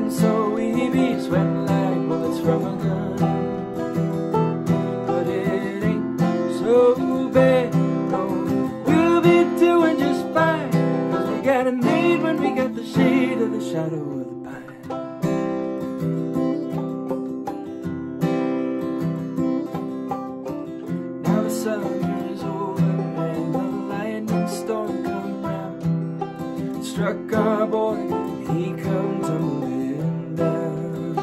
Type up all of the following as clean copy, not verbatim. been so easy, sweating like bullets from a gun. But it ain't so bad, no, we'll be doing just fine, 'cause we got a need when we got the shade of the shadow of the pine. Struck our boy, and he come tumbling down.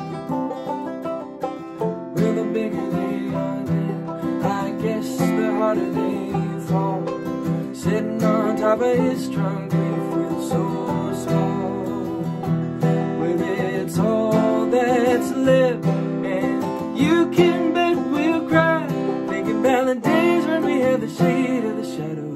Well, the bigger they are then, I guess the harder they fall. Sitting on top of his trunk, we feel so small. Well, it's all that's left, and you can bet we'll cry, thinking about the days when we had the shade of the shadow.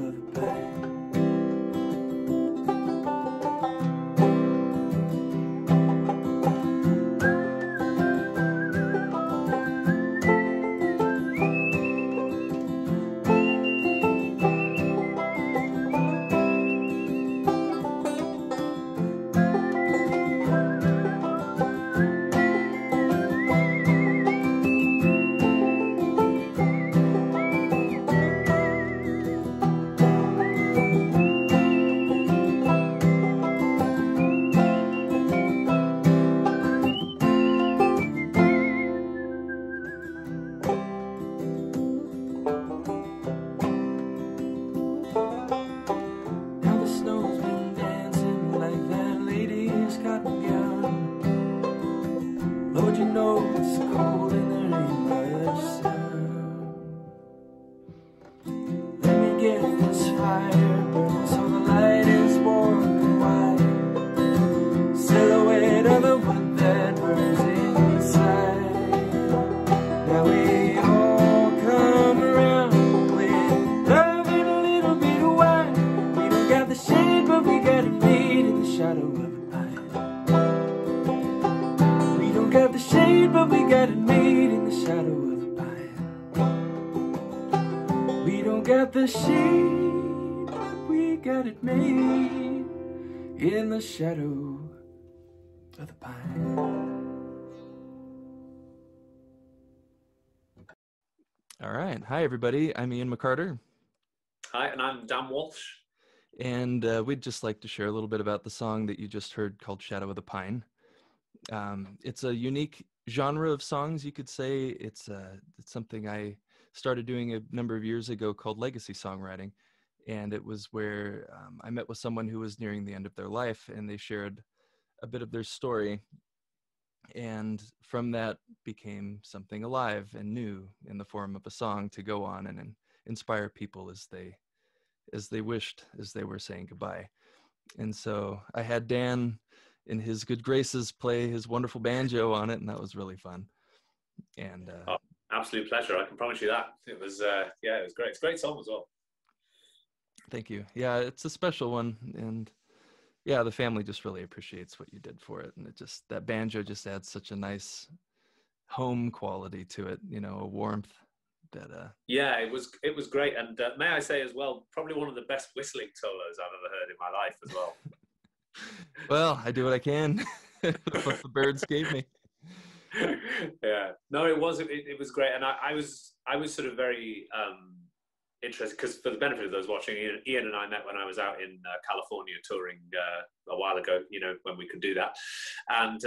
Lord, you know it's cold and there ain't much sound. Let me get this fire burning so the light is warm and wide. Silhouette of the wood that burns inside. Now we all come around with love and a little bit of wine. We don't got the shade, but we got it made in the shadow of the pine. Got the shade, but we got it made in the shadow of the pine. We don't got the shade, but we got it made in the shadow of the pine. All right. Hi, everybody. I'm Ian McCartor. Hi, and I'm Dan Walsh. And we'd just like to share a little bit about the song that you just heard called Shadow of the Pine. It's a unique genre of songs, you could say. It's something I started doing a number of years ago called legacy songwriting. And it was where I met with someone who was nearing the end of their life, and they shared a bit of their story. And from that became something alive and new in the form of a song to go on and inspire people as they wished, as they were saying goodbye. And so I had Dan in his good graces play his wonderful banjo on it, and that was really fun. And oh, absolute pleasure, I can promise you that. It was yeah, it was great. It's a great song as well. Thank you. Yeah, it's a special one, and yeah, the family just really appreciates what you did for it, and it just, that banjo just adds such a nice home quality to it, you know, a warmth that yeah, it was great. And may I say as well, probably one of the best whistling solos I've ever heard in my life as well. Well, I do what I can. What the birds gave me. Yeah, no, it was great, and I was sort of very interested, because for the benefit of those watching, Ian and I met when I was out in California touring a while ago. You know, when we could do that, and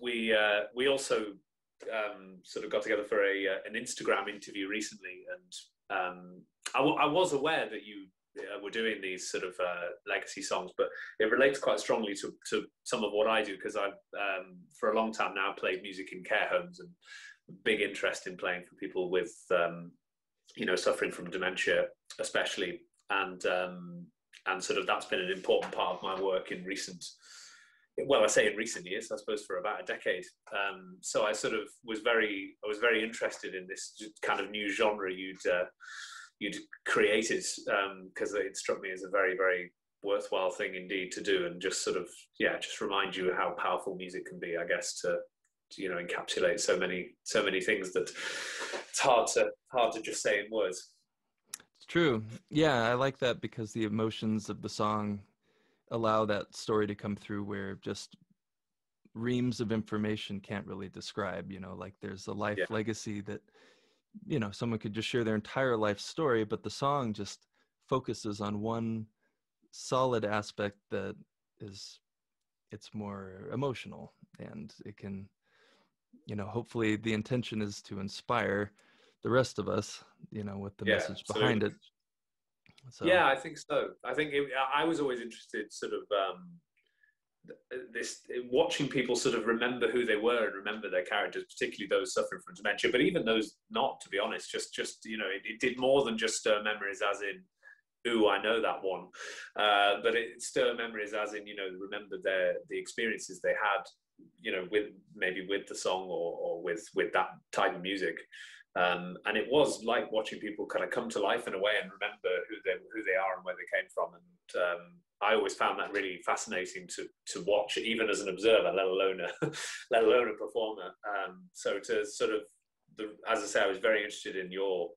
we also sort of got together for an Instagram interview recently, and I was aware that you we're doing these sort of legacy songs, but it relates quite strongly to some of what I do, because I've for a long time now played music in care homes, and big interest in playing for people with you know, suffering from dementia especially, and sort of that's been an important part of my work in recent, well, I say in recent years, I suppose for about a decade. So I sort of was very interested in this kind of new genre you'd created, because it struck me as a very, very worthwhile thing indeed to do, and just sort of, yeah, just remind you how powerful music can be, I guess, to you know, encapsulate so many things that it's hard to just say in words. It's true. Yeah, I like that, because the emotions of the song allow that story to come through, where just reams of information can't really describe, you know, like there's a life legacy that, you know, someone could just share their entire life story, but the song just focuses on one solid aspect that is, it's more emotional, and it can, you know, hopefully the intention is to inspire the rest of us, you know, with the message behind it. So. Yeah, I think so. I think I was always interested sort of watching people sort of remember who they were and remember their characters, particularly those suffering from dementia, but even those not, to be honest, just you know, it did more than just stir memories as in, ooh, I know that one, but it stirred memories as in, you know, remember the experiences they had, you know, with maybe with the song or with that type of music. And it was like watching people kind of come to life in a way and remember who they are and where they came from. And I always found that really fascinating to watch, even as an observer, let alone a performer. So to sort of, as I say, I was very interested in your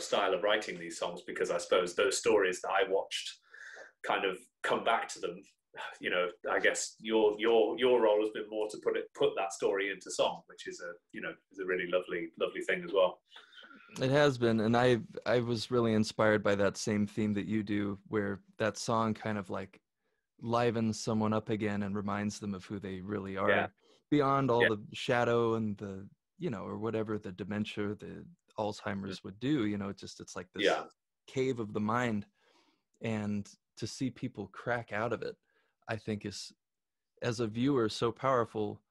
style of writing these songs, because I suppose those stories that I watched kind of come back to them. You know, I guess your role has been more to put that story into song, which is a really lovely thing as well. It has been, and I was really inspired by that same theme that you do, where that song kind of like livens someone up again and reminds them of who they really are, beyond all the shadow and the, you know, or whatever the dementia, the Alzheimer's would do. You know, it's like this cave of the mind, and to see people crack out of it, I think is, as a viewer, so powerful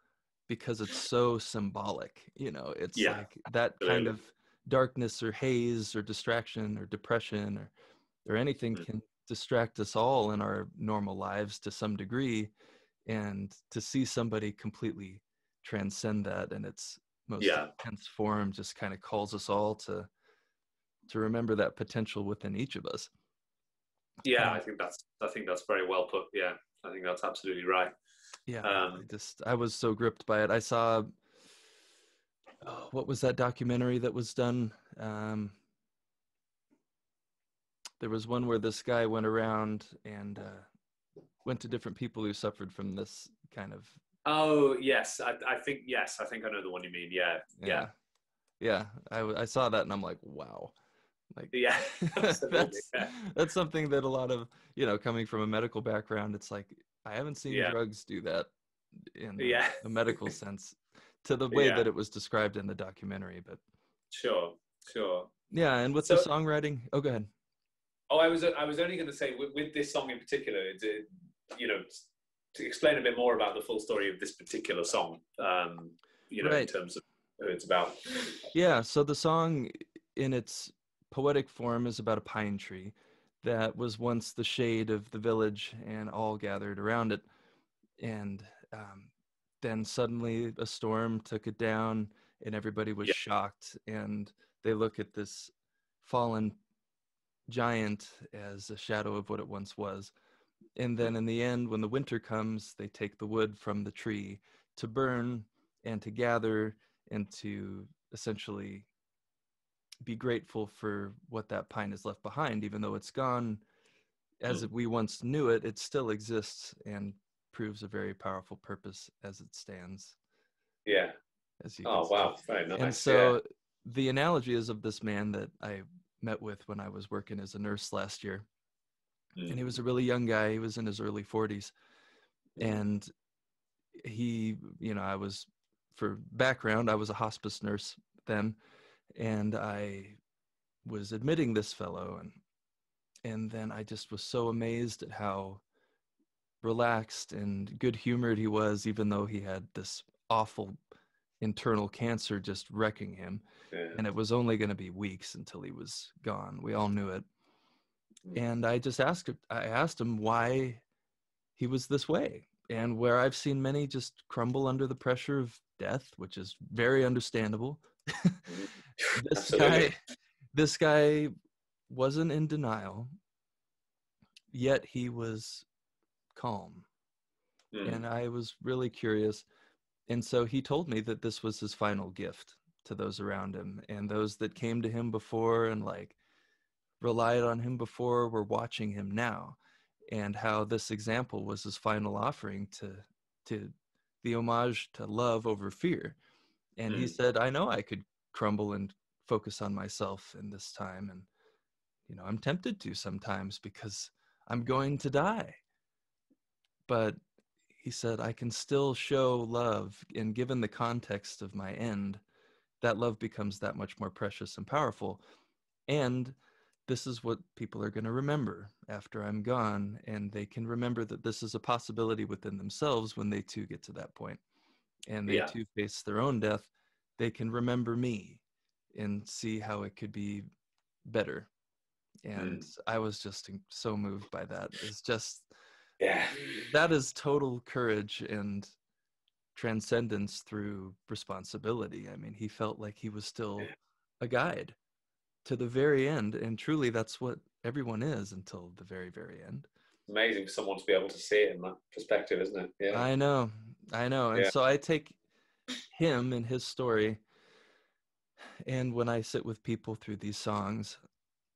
because it's so symbolic. You know, it's like that kind of darkness or haze or distraction or depression or anything can distract us all in our normal lives to some degree, and to see somebody completely transcend that in its most intense form just kind of calls us all to remember that potential within each of us. Yeah, I think that's very well put. Yeah, I think that's absolutely right. Yeah, I was so gripped by it. I saw, what was that documentary that was done? There was one where this guy went around and went to different people who suffered from this kind of. Oh yes, I think I know the one you mean. Yeah. I saw that and I'm like, wow. Like, that's something that a lot of, you know, coming from a medical background, it's like, I haven't seen drugs do that in a medical sense to the way that it was described in the documentary, but. Sure. Yeah. And with the songwriting, go ahead. Oh, I was only going to say with this song in particular, you know, to explain a bit more about the full story of this particular song, you know, in terms of what it's about. Yeah. So the song in its poetic form is about a pine tree that was once the shade of the village and all gathered around it. And then suddenly a storm took it down and everybody was shocked. And they look at this fallen giant as a shadow of what it once was. And then in the end, when the winter comes, they take the wood from the tree to burn and to gather and to essentially be grateful for what that pine has left behind. Even though it's gone as we once knew it, it still exists and proves a very powerful purpose as it stands. Yeah. As you oh, wow. Very nice. And so the analogy is of this man that I met with when I was working as a nurse last year. And he was a really young guy. He was in his early 40s. And he, you know, for background, I was a hospice nurse then. And I was admitting this fellow, and then I just was so amazed at how relaxed and good-humored he was, even though he had this awful internal cancer just wrecking him. Yeah. And it was only going to be weeks until he was gone. We all knew it. And I just asked him why he was this way. And where I've seen many just crumble under the pressure of death, which is very understandable, this guy wasn't in denial, yet he was calm. And I was really curious. And so he told me that this was his final gift to those around him, and those that came to him before and like relied on him before were watching him now, and how this example was his final offering to the homage to love over fear. And he said, I know I could crumble and focus on myself in this time. And, you know, I'm tempted to sometimes because I'm going to die. But he said, I can still show love. And given the context of my end, that love becomes that much more precious and powerful. And this is what people are going to remember after I'm gone. And they can remember that this is a possibility within themselves when they too get to that point. And they too face their own death. They can remember me and see how it could be better. And I was just so moved by that. It's just, that is total courage and transcendence through responsibility. I mean, he felt like he was still a guide to the very end. And truly, that's what everyone is until the very, very end. Amazing for someone to be able to see it in that perspective, isn't it? Yeah, I know. I know. And so I take him and his story. And when I sit with people through these songs,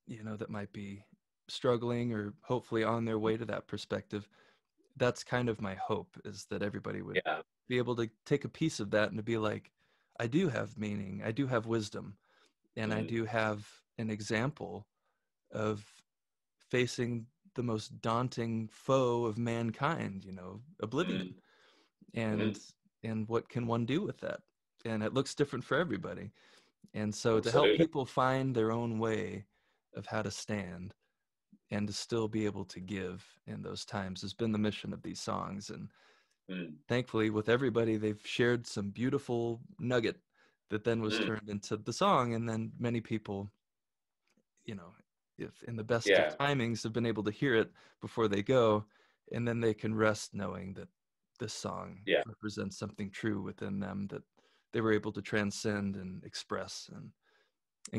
you know, that might be struggling or hopefully on their way to that perspective, that's kind of my hope, is that everybody would be able to take a piece of that and to be like, I do have meaning. I do have wisdom. And I do have an example of facing the most daunting foe of mankind, you know, oblivion. And what can one do with that? And it looks different for everybody. And so to help people find their own way of how to stand and to still be able to give in those times has been the mission of these songs. And thankfully with everybody, they've shared some beautiful nugget that then was turned into the song. And then many people, you know, if in the best of timings, have been able to hear it before they go. And then they can rest knowing that this song represents something true within them that they were able to transcend and express and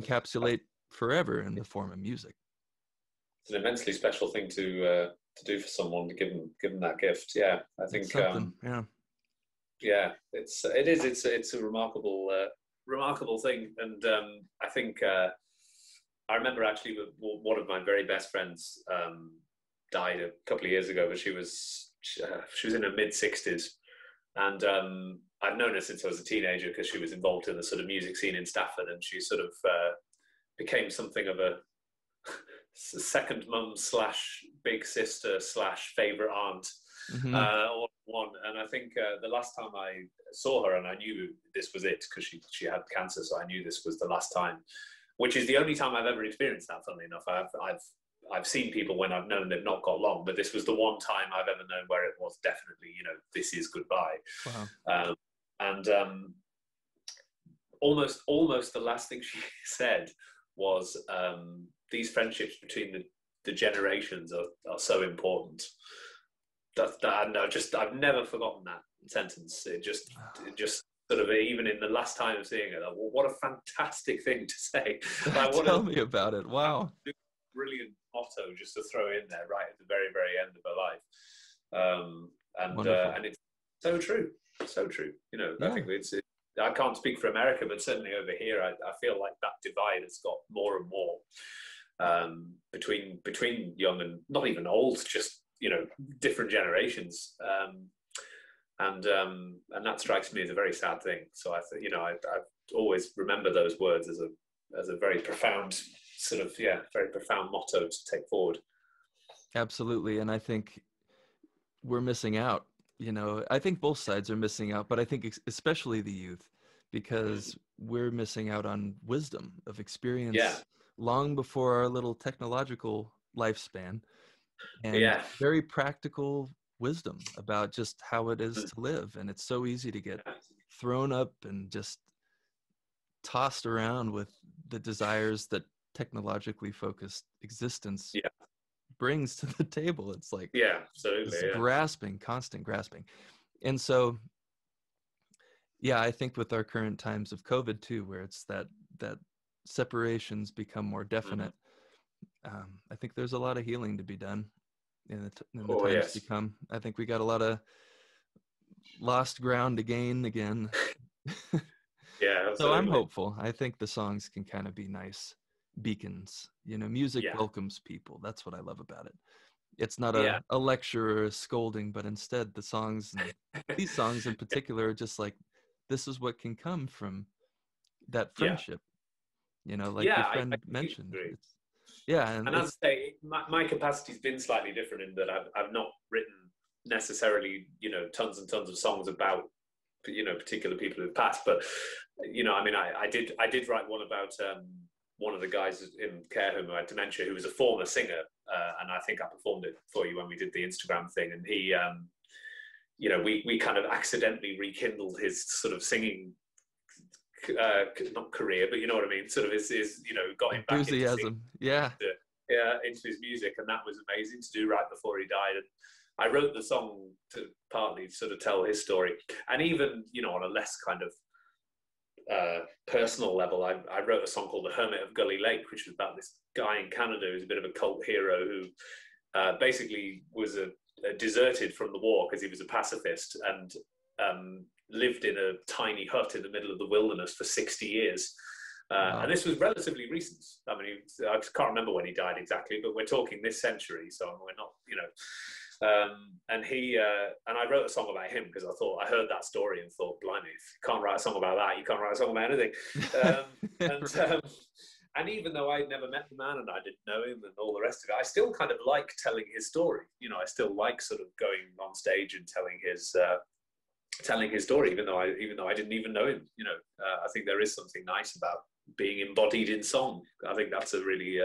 encapsulate forever in the form of music. It's an immensely special thing to do for someone, to give them that gift. Yeah, I think it's something, it's a remarkable thing. And I think I remember actually one of my very best friends died a couple of years ago, but she was in her mid-60s, and I've known her since I was a teenager because she was involved in the sort of music scene in Stafford, and she sort of became something of a second mum / big sister / favourite aunt, all in one. And I think the last time I saw her, and I knew this was it because she had cancer, so I knew this was the last time, which is the only time I've ever experienced that. Funnily enough, I've seen people when I've known they've not got long, but this was the one time I've ever known where it was definitely, you know, this is goodbye. Wow. Almost the last thing she said was, these friendships between the generations are so important. I've never forgotten that sentence. It just sort of, even in the last time of seeing it, what a fantastic thing to say. Like, tell me about it. Wow. Brilliant motto just to throw in there right at the very, very end of her life. And it's so true, you know. I think it's I can't speak for America, but certainly over here I feel like that divide has got more and more between young and not even old, just, you know, different generations, and that strikes me as a very sad thing. So I think, you know, I always remember those words as a very profound sort of, very profound motto to take forward. Absolutely. And I think we're missing out, you know. I think both sides are missing out, but I think especially the youth, because we're missing out on wisdom of experience long before our little technological lifespan, and very practical wisdom about just how it is to live. And it's so easy to get thrown up and just tossed around with the desires that technologically focused existence brings to the table. It's like absolutely, constant grasping. And so I think with our current times of COVID too, where it's that separations become more definite, I think there's a lot of healing to be done in the times to come. I think we got a lot of lost ground to gain again. So I'm hopeful. I think the songs can kind of be nice beacons, you know. Music welcomes people. That's what I love about it. It's not a, a lecture or a scolding, but instead the songs, these songs in particular, are just like, this is what can come from that friendship, you know, like your friend mentioned. It's, and I'd say my capacity's been slightly different in that I've not written necessarily, you know, tons and tons of songs about, you know, particular people who've passed, but, you know, I mean, I did write one about one of the guys in care home who had dementia, who was a former singer, and I think I performed it for you when we did the Instagram thing, and he, you know, we kind of accidentally rekindled his sort of singing, not career, but you know what I mean, sort of his you know, got him back enthusiasm, into his music, and that was amazing to do right before he died. And I wrote the song to partly sort of tell his story, and even, you know, on a less kind of personal level, I wrote a song called The Hermit of Gully Lake, which was about this guy in Canada who's a bit of a cult hero who basically was deserted from the war because he was a pacifist, and lived in a tiny hut in the middle of the wilderness for 60 years. Wow. And this was relatively recent. I mean, I can't remember when he died exactly, but we're talking this century, so we're not, you know. And he, and I wrote a song about him because I thought, I heard that story and thought, blimey, if you can't write a song about that, you can't write a song about anything. And even though I'd never met the man and I didn't know him and all the rest of it, I still kind of like telling his story. You know, I still like sort of going on stage and telling his story, even though I didn't even know him. You know, I think there is something nice about being embodied in song. I think that's a really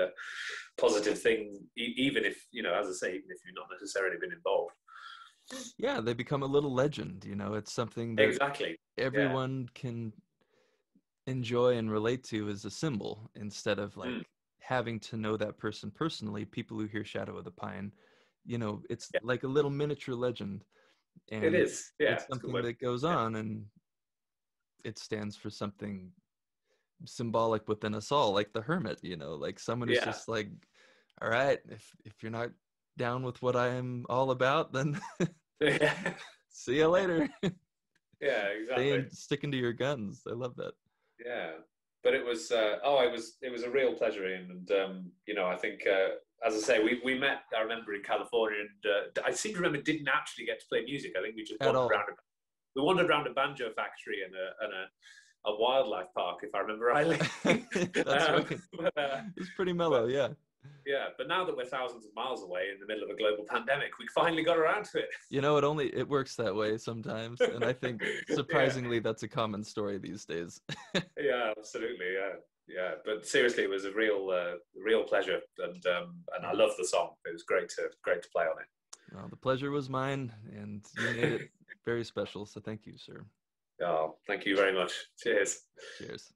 positive thing, even if, you know, as I say, even if you've not necessarily been involved. Yeah, they become a little legend, you know. It's something that everyone can enjoy and relate to as a symbol, instead of like having to know that person personally. People who hear Shadow of the Pine, you know, it's like a little miniature legend, and it is it's something that goes on, and it stands for something symbolic within us all, like the hermit, you know, like someone who's just like, all right, if you're not down with what I am all about, then see you later. Yeah, exactly. Sticking to your guns. I love that. Yeah, but it was it was a real pleasure, Ian, and you know, I think as I say, we met, I remember, in California, and I seem to remember didn't actually get to play music. I think we just wandered around a banjo factory and a wildlife park, if I remember rightly. That's right. It's pretty mellow, but now that we're thousands of miles away in the middle of a global pandemic, we finally got around to it. You know, it works that way sometimes, and I think surprisingly that's a common story these days. Yeah, absolutely. Yeah, but seriously, it was a real pleasure, and I love the song. It was great to play on it. Well, the pleasure was mine, and you made it very special, so thank you, sir. Oh, thank you very much. Cheers. Cheers.